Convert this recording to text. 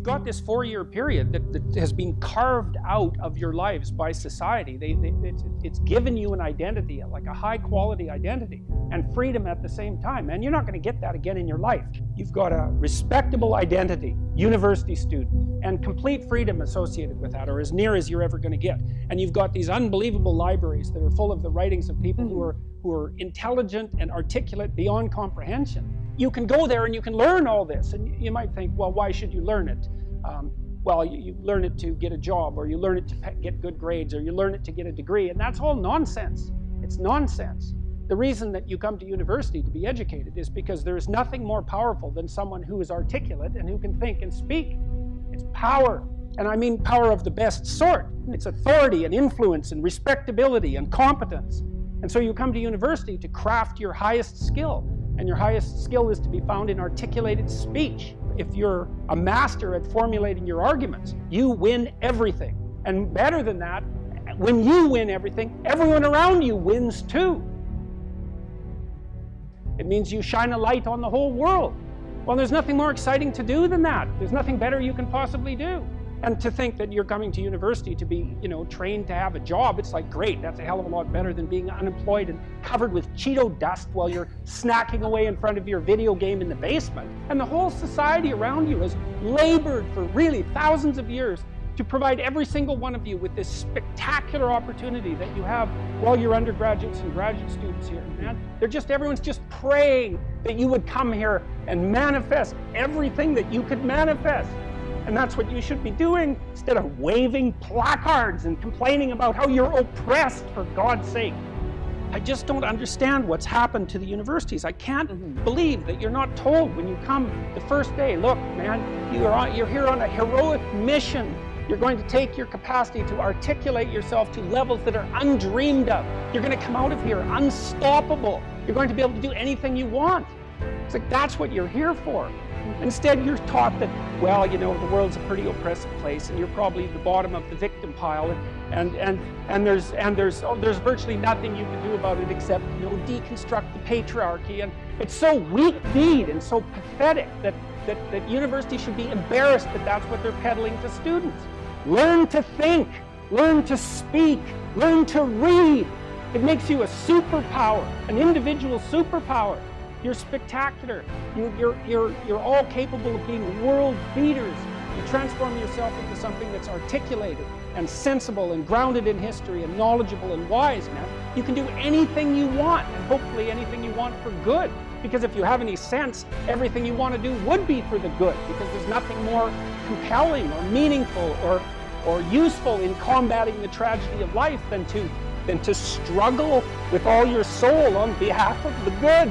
You've got this 4-year period that has been carved out of your lives by society. It's given you an identity, like a high-quality identity, and freedom at the same time. And you're not going to get that again in your life. You've got a respectable identity, university student, and complete freedom associated with that, or as near as you're ever going to get. And you've got these unbelievable libraries that are full of the writings of people who are intelligent and articulate beyond comprehension. You can go there and you can learn all this. And you might think, well, why should you learn it? Well, you learn it to get a job, or you learn it to get good grades, or you learn it to get a degree. And that's all nonsense. It's nonsense. The reason that you come to university to be educated is because there is nothing more powerful than someone who is articulate and who can think and speak. It's power. And I mean power of the best sort. It's authority and influence and respectability and competence. And so you come to university to craft your highest skill. And your highest skill is to be found in articulated speech. If you're a master at formulating your arguments, you win everything. And better than that, when you win everything, everyone around you wins too. It means you shine a light on the whole world. Well, there's nothing more exciting to do than that. There's nothing better you can possibly do. And to think that you're coming to university to be, trained to have a job, it's like, great, that's a hell of a lot better than being unemployed and covered with Cheeto dust while you're snacking away in front of your video game in the basement. And the whole society around you has labored for really thousands of years to provide every single one of you with this spectacular opportunity that you have while you're undergraduates and graduate students here, man. Everyone's just praying that you would come here and manifest everything that you could manifest. And that's what you should be doing, instead of waving placards and complaining about how you're oppressed, for God's sake. I just don't understand what's happened to the universities. I can't believe that you're not told when you come the first day, look, man, you're here on a heroic mission. You're going to take your capacity to articulate yourself to levels that are undreamed of. You're going to come out of here unstoppable. You're going to be able to do anything you want. It's like, that's what you're here for. Instead, you're taught that, well, the world's a pretty oppressive place, and you're probably at the bottom of the victim pile, and there's virtually nothing you can do about it except, deconstruct the patriarchy. And it's so weak-kneed and so pathetic that universities should be embarrassed that that's what they're peddling to students. Learn to think, learn to speak, learn to read. It makes you a superpower, an individual superpower. You're spectacular. You're all capable of being world beaters. You transform yourself into something that's articulated and sensible and grounded in history and knowledgeable and wise, man. You can do anything you want, and hopefully anything you want for good. Because if you have any sense, everything you want to do would be for the good, because there's nothing more compelling or meaningful or useful in combating the tragedy of life than to struggle with all your soul on behalf of the good.